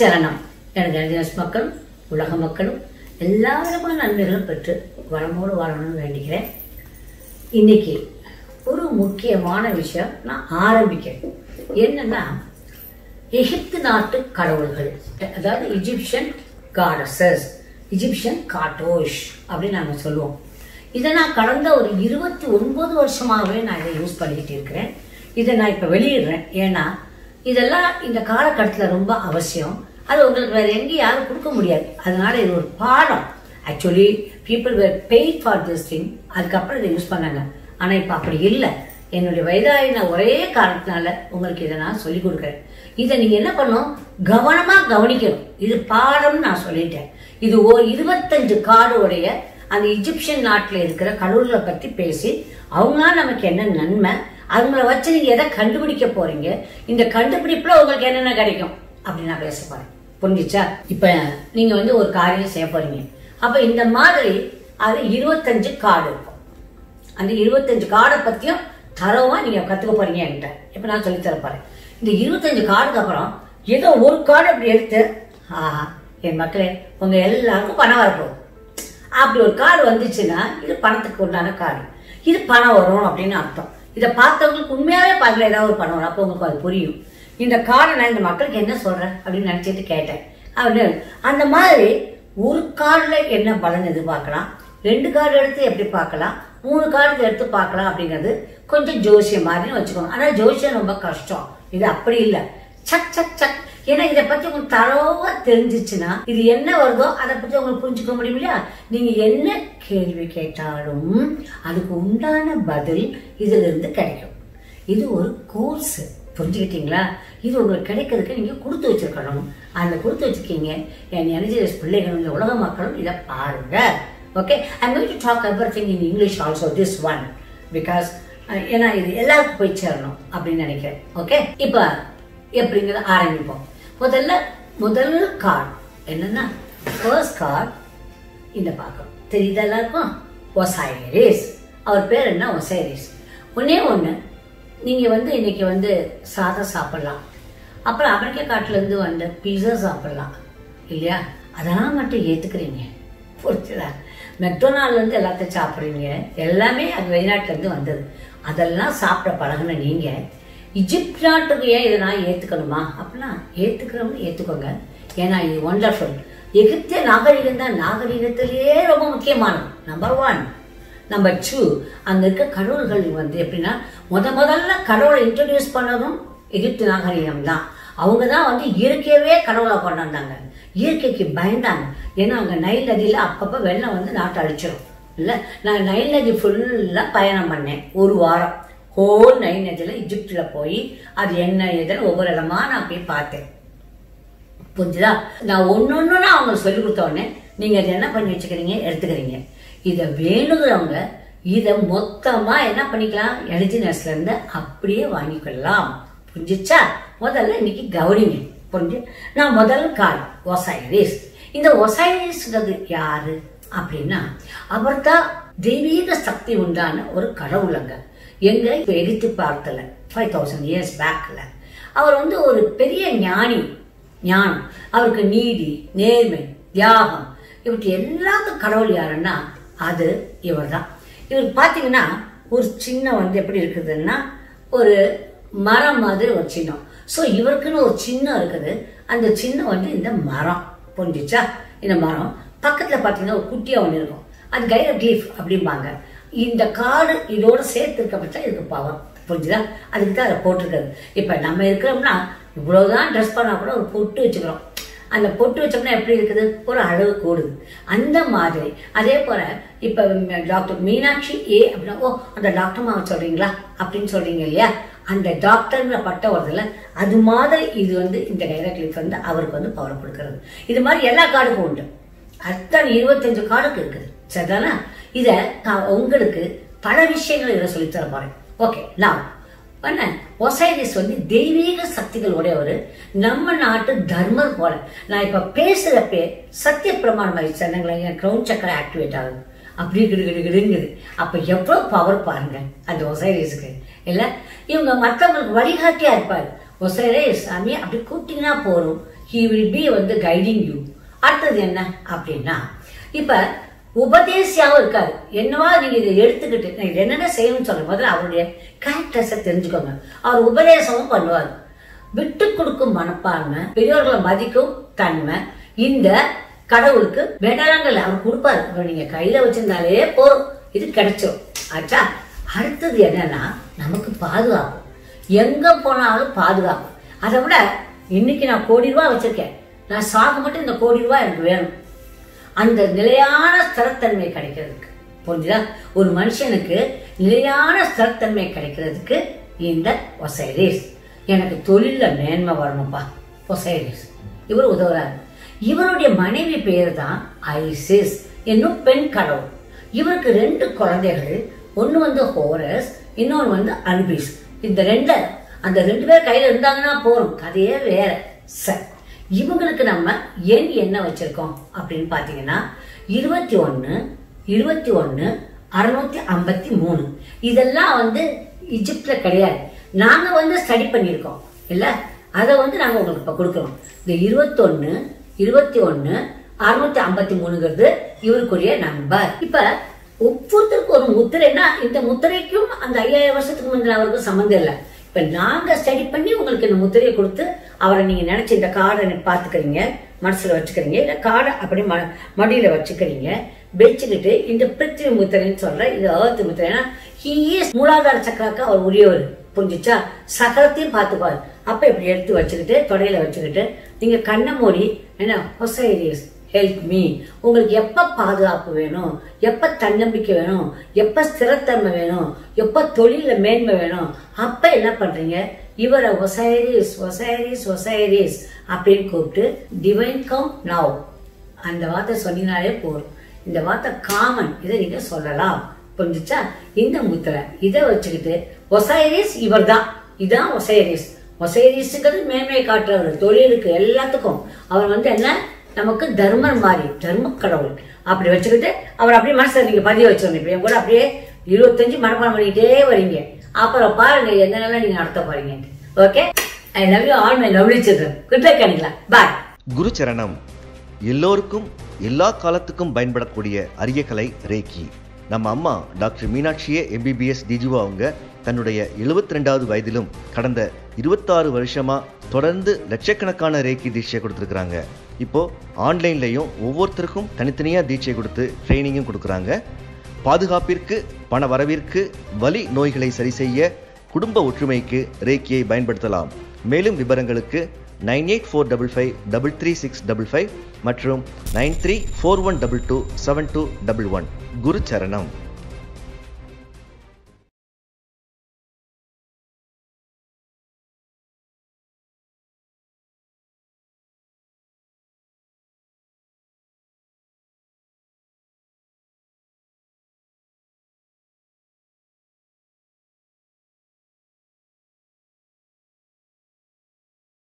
சரணம். எனக்கு அஜினஸ் மக்களும் உலக மக்களும் எல்லா விதமான நன்மைகளும் பெற்று வளமோடு வாழணும்னு வேண்டிக்கிறேன். இன்னைக்கு ஒரு முக்கியமான விஷயம் நான் ஆரம்பிக்கிறேன். என்னன்னா, எகிப்து நாட்டு கடவுள்கள், அதாவது இஜிப்சியன் காடஸஸ், இஜிப்சியன் காட்டோஷ் அப்படின்னு நாங்கள் சொல்லுவோம். இதை நான் கடந்த ஒரு 29 வருஷமாகவே நான் இதை யூஸ் பண்ணிக்கிட்டு இருக்கிறேன். இதை நான் இப்போ வெளியிடுறேன். ஏன்னா இதெல்லாம் இந்த காலகட்டத்தில் ரொம்ப அவசியம். அது உங்களுக்கு வேறு எங்கேயும் யாரும் கொடுக்க முடியாது. அதனால இது ஒரு பாடம். Actually people were paid for this thing. அதுக்கப்புறம் இதை யூஸ் பண்ணாங்க. ஆனால் இப்போ அப்படி இல்லை. என்னுடைய வயதாயின ஒரே காரணத்தினால உங்களுக்கு இதை நான் சொல்லிக் கொடுக்குறேன். இதை நீங்கள் என்ன பண்ணணும், கவனமாக கவனிக்கணும். இது பாடம்னு நான் சொல்லிட்டேன். இது ஒரு 25 கார்டு உடைய அந்த இஜிப்சியன் நாட்டில் இருக்கிற கடவுள்களை பற்றி பேசி அவங்களால நமக்கு என்ன நன்மை, அவங்கள வச்சு நீங்கள் எதை கண்டுபிடிக்க போறீங்க, இந்த கண்டுபிடிப்பில் உங்களுக்கு என்னென்ன கிடைக்கும் அப்படின்னு நான் பேச போறேன். புரிஞ்சிச்சா? இப்போ நீங்கள் வந்து ஒரு காரியம் செய்ய போறீங்க. அப்போ இந்த மாதிரி அது 25 கார்டு இருக்கும். அந்த 25 கார்டை பற்றியும் தரவாக நீங்கள் கற்றுக்க போறீங்க என்கிட்ட. இப்போ நான் சொல்லி தரப்போறேன். இந்த 25 கார்டுக்கு அப்புறம் ஏதோ ஒரு கார்டு அப்படி எடுத்து, ஆஹா என் மக்களே உங்கள் எல்லாருக்கும் பணம் வரப்போகுது அப்படி ஒரு கார்டு வந்துச்சுன்னா இது பணத்துக்கு உண்டான கார்டு. இது பணம் வரும் அப்படின்னு அர்த்தம். இதை பார்த்தவங்களுக்கு உண்மையாகவே பார்க்கல ஏதாவது ஒரு பணம் வரும். அப்போ உங்களுக்கு அது புரியும். இந்த கார்டை நான் இந்த மக்களுக்கு என்ன சொல்கிறேன் அப்படின்னு நினச்சிட்டு கேட்டேன். அப்படின்னு அந்த மாதிரி ஒரு கார்டில் என்ன பலன் எதிர்பார்க்கலாம், 2 கார்டு எடுத்து எப்படி பார்க்கலாம், 3 கார்டு எடுத்து பார்க்கலாம் அப்படிங்கிறது கொஞ்சம் ஜோசியம் மாதிரின்னு வச்சுக்கோங்க. ஆனால் ஜோசியம் ரொம்ப கஷ்டம். இது அப்படி இல்லை. சக் சக் சக். ஏன்னா இதை பற்றி உங்களுக்கு தரவா தெரிஞ்சிச்சுன்னா இது என்ன வருதோ அதை பற்றி உங்களுக்கு புரிஞ்சுக்க முடியும் இல்லையா? நீங்கள் என்ன கேள்வி கேட்டாலும் அதுக்கு உண்டான பதில் இதிலிருந்து கிடைக்கும். இது ஒரு கோர்ஸு. புரிஞ்சுக்கிட்டீங்களா? இது உங்களுக்கு கிடைக்கிறதுக்கு நீங்கள் கொடுத்து வச்சுருக்கணும். அந்த கொடுத்து வச்சுருக்கீங்க என் எனர்ஜிஸ் பிள்ளைகள், இந்த உலக மக்களும் இதை பாருங்க. Okay, I am going to talk everything in English also this one, because ஏன்னா இது எல்லாருக்கும் போய் சேரணும் அப்படின்னு நினைக்கிறேன். ஓகே, இப்போ எப்படிங்கிறத ஆரம்பிப்போம். முதல் கார்டு என்னன்னா, ஃபர்ஸ்ட் கார்டு இந்த பார்க்கணும். தெரியுதா எல்லாருக்கும்? ஒசைரிஸ். அவர் பேர் என்ன? ஒசைரிஸ். ஒன்று நீங்கள் வந்து இன்னைக்கு வந்து சாதம் சாப்பிடலாம், அப்புறம் அமெரிக்க காட்டிலேருந்து வந்த பீஸா சாப்பிடலாம் இல்லையா? அதெல்லாம் மட்டும் ஏற்றுக்கிறீங்க. புரிச்சுதா? மெக்டொனால்ட்லேருந்து எல்லாத்தையும் சாப்பிட்றீங்க. எல்லாமே அது வெளிநாட்டிலேருந்து வந்தது. அதெல்லாம் சாப்பிட பழகுன நீங்கள் இஜிப்ட் நாட்டுக்கு ஏன் இதை நான் ஏற்றுக்கணுமா அப்படின்னா ஏற்றுக்கிறோம்னு ஏற்றுக்கோங்க. ஏன்னா இது ஒண்டர்ஃபுல். எகிப்திய நாகரிகம் தான் நாகரிகத்திலேயே ரொம்ப முக்கியமானது. நம்பர் 1. நம்பர் 2, அங்கே இருக்க கடவுள்கள் வந்து எப்படின்னா முதல்ல கடவுளை இன்ட்ரடியூஸ் பண்ணதும் எகிப்து நாகரிகம் தான். அவங்க தான் வந்து இயற்கையவே கடவுளை கொண்டு வந்தாங்க. இயற்கைக்கு பயந்தாங்க. ஏன்னா அவங்க நைல் நதியில் அப்பப்போ வெள்ளம் வந்து நாட்டை அழிச்சிடும் இல்லை? நான் நைல் நதி ஃபுல்லாக பயணம் பண்ணேன் ஒரு வாரம். ஹோல் நைன் நதியில் இஜிப்டில் போய் அது என்ன ஏதுன்னு ஒவ்வொரு இடமா நான் போய் பார்த்தேன். புரிஞ்சுதா? நான் ஒன்னொன்னா அவங்களுக்கு சொல்லி கொடுத்தோடனே நீங்கள் அதை என்ன பண்ணி வச்சுக்கிறீங்க, எடுத்துக்கிறீங்க. இதை வேணுங்கிறவங்க இதை மொத்தமாக என்ன பண்ணிக்கலாம், எலிஜினஸ்லேருந்து அப்படியே வாங்கிக்கொள்ளலாம். புரிஞ்சிச்சா? முதல்ல இன்னைக்கு கவனிங்க. புரிஞ்சு நான் முதல் கால் ஒசைரிஸ். இந்த ஒசைரிஸ்ங்கிறது யாரு அப்படின்னா அவர் தான் தெய்வீக சக்தி உண்டான ஒரு கடவுளங்க. எங்க எகிப்து பார்த்தல 5000 இயர்ஸ் பேக்ல அவர் வந்து ஒரு பெரிய ஞானம். அவருக்கு நீதி, நேர்மை, தியாகம் இவருக்கு எல்லாத்துக்கும் கடவுள் யாருன்னா அது இவர் தான். இவர் பார்த்தீங்கன்னா ஒரு சின்ன வந்து எப்படி இருக்குதுன்னா ஒரு மரம் மாதிரி ஒரு சின்னம். ஸோ இவருக்குன்னு ஒரு சின்னம் இருக்குது. அந்த சின்னம் வந்து இந்த மரம். புரிஞ்சிச்சா? இந்த மரம் பக்கத்தில் பார்த்தீங்கன்னா ஒரு குட்டியாக ஒன்று இருக்கும். அது கைர கிளிஃப் அப்படிம்பாங்க. இந்த கார்டு இதோட சேர்த்து இருக்க பட்சா இதுக்கு பவர். புரிஞ்சுதா? அதுக்கு தான் அதை போட்டிருக்காரு. இப்போ நம்ம இருக்கிறோம்னா இவ்வளோதான் ட்ரெஸ் பண்ணால் கூட ஒரு பொட்டு வச்சுக்கிறோம். அந்த பொட்டு வச்சோம்னா எப்படி இருக்குது, ஒரு அழகு கூடுது. அந்த மாதிரி அதே போல் இப்போ டாக்டர் மீனாட்சி ஏ அப்படின்னா, ஓ அந்த டாக்டர் மாவ சொல்கிறீங்களா அப்படின்னு சொல்கிறீங்க இல்லையா? அந்த டாக்டருங்கிற பட்ட வருதுல அது மாதிரி இது வந்து இந்த டைரக்ட் வந்து அவருக்கு வந்து பவர் கொடுக்கறது. இது மாதிரி எல்லா கார்டுக்கும் உண்டு. அத்தனை 25 கார்டுக்கு இருக்குது. சரிதானா? இதை நான் உங்களுக்கு பல விஷயங்கள் இதில் சொல்லித்தர போறேன். ஓகே, நான் ஒசைரிஸ் வந்து தெய்வீக சக்திகள் உடையவர். நம்ம நாட்டு தர்மர் போல. நான் இப்போ பேசுகிறப்பே சத்திய பிரமாணம் ஆயிடுச்சு. என்னங்களா கிரவுண்ட் சக்கரை ஆக்டிவேட் ஆகுது அப்படி கிடுங்குது. அப்போ எவ்வளோ பவர் பாருங்க அந்த ஒசைரிஸுக்கு இல்லை? இவங்க மற்றவங்களுக்கு வழிகாட்டியாக இருப்பார். ஒசைரிஸ் சாமி அப்படி கூட்டிங்கன்னா போகிறோம் he will be guiding you. Arthad enna appadina. Ipa Upadeshyam irukkaru. Ennava neenga idha eduthukittu neenga enna seiyum solra modhalla avarude character sa therinjikonga. Avaru upadeshamum pannuvaru. Vittu kodukkum manapaarma, periyavargala madhikkum tanma. Indha kadavulukku vedarangal avaru kudupar. Neenga kaiyila vechindale po idu kadichu. Acha அடுத்தது என்னன்னா நமக்கு பாதுகாப்பு. எங்க போனாலும் பாதுகாப்பு. அதை விட இன்னைக்கு நான் கோடி ரூபாய் வச்சிருக்கேன். நான் சாக மட்டும் இந்த கோடி ரூபாய் எனக்கு வேணும். அந்த நிலையான ஸ்திரத்தன்மை கிடைக்கிறதுக்கு புரியுதா? ஒரு மனுஷனுக்கு நிலையான ஸ்திரத்தன்மை கிடைக்கிறதுக்கு இந்த ஒசைரிஸ். எனக்கு தொழில்ல மேன்மை வரணும்பா. ஒசைரிஸ் இவர் உதவுறாரு. இவருடைய மனைவி பேர் தான் ஐசிஸ் என்னும் பெண் கடவுள். இவருக்கு 2 குழந்தைகள். ஒன்னு ஹோரஸ், இன்னொரு அன்பிஸ். இந்த ரெண்டு பேர் கையில இருந்தாங்கன்னா போறோம், கதையே வேற. சரி, இவங்களுக்கு நம்ம எண் என்ன வச்சிருக்கோம் அப்படின்னு பாத்தீங்கன்னா 21, 21, 653. இதெல்லாம் இஜிப்ட்ல கிடையாது. நாங்க ஸ்டடி பண்ணியிருக்கோம் இல்ல, அதை நாங்க உங்களுக்கு இப்ப கொடுக்குறோம். இந்த 21, 21, 653ங்கிறது இவருக்குரிய நம்பர். இப்ப ஒவ்வொருத்தருக்கு ஒரு முத்திரைன்னா இந்த முத்திரைக்கும் அந்த 5000 வருஷத்துக்கு முந்தின அவருக்கு சம்பந்தம் இல்லை. இப்ப நாங்க ஸ்டடி பண்ணி உங்களுக்கு இந்த முத்திரையை கொடுத்து அவரை நீங்க நினைச்ச இந்த கார்டை பாத்துக்கிறீங்க, மனசுல வச்சுக்கிறீங்க, இல்ல கார்டை அப்படி மடியில வச்சுக்கிறீங்க. வச்சுக்கிட்டு இந்த பிருத்திவி முத்திரைன்னு சொல்ற இந்த ஏர்த்து முத்திரைன்னா மூலாதார சக்கராக்கு அவர் உரியவர். புரிஞ்சிச்சா? சக்கரத்தையும் பாத்துப்பாரு. அப்ப இப்படி எடுத்து வச்சுக்கிட்டு தொடையில வச்சுக்கிட்டு நீங்க கண்ணை மூடி என்ன ஒசைரிஸ் ஹெல்ப் மீ. உங்களுக்கு எப்ப பாதுகாப்பு வேணும், எப்ப தன்னம்பிக்கை வேணும், எப்ப ஸ்திரத்தன்மை வேணும், எப்ப தொழில மேன்மை வேணும், அப்ப என்ன பண்றீங்க? இவரை ஒசைரிஸ் ஒசைரிஸ் ஒசைரிஸ் அப்படின்னு கூப்பிட்டு டிவைன் கம் நவ் அந்த வார்த்தை சொன்னீங்கனாலே போதும். இந்த வார்த்தை காமன், இதை நீங்க சொல்லலாம். புரிஞ்சிச்சா? இந்த முத்திரை இதை வச்சுக்கிட்டு ஒசைரிஸ் இவர் தான், இதான் ஒசைரிஸ். ஒசைரிஸுங்கிறது மேன்மையை காட்டுறவர், தொழிலுக்கு எல்லாத்துக்கும். அவர் என்ன நமக்கு தர்மர் மாதிரி, தர்ம கடவுள். அப்படி வச்சுக்கிட்டு அவர் அப்படியே மனசுல நீங்க பதிய வச்சோம். இப்ப என் கூட அப்படியே 25 மனப்பாடம் பண்ணிக்கிட்டே வரீங்க. அப்புறம் பாருங்க என்னென்ன நீங்க நடத்த போறீங்க. Okay, I love you all my lovely children. Good luck Anila. Bye. குரு சரணம். எல்லோருக்கும் எல்லா காலத்துக்கும் பயன்படக்கூடிய அரிய கலை ரேக்கி. நம்ம அம்மா டாக்டர் மீனாட்சியே எம்பிபிஎஸ் டிஜுவா அவங்க தன்னுடைய 72வது வயதிலும் கடந்த 26 வருஷமா தொடர்ந்து லட்சக்கணக்கான ரேக்கி தீட்சை கொடுத்துருக்குறாங்க. இப்போது ஆன்லைன்லேயும் ஒவ்வொருத்தருக்கும் தனித்தனியாக தீட்சை கொடுத்து ட்ரைனிங்கும் கொடுக்குறாங்க. பாதுகாப்பிற்கு, பண வரவிற்கு, வலி நோய்களை சரி செய்ய, குடும்ப ஒற்றுமைக்கு ரேக்கியை பயன்படுத்தலாம். மேலும் விவரங்களுக்கு 9845536655 மற்றும் 9341227211. குரு சரணம்.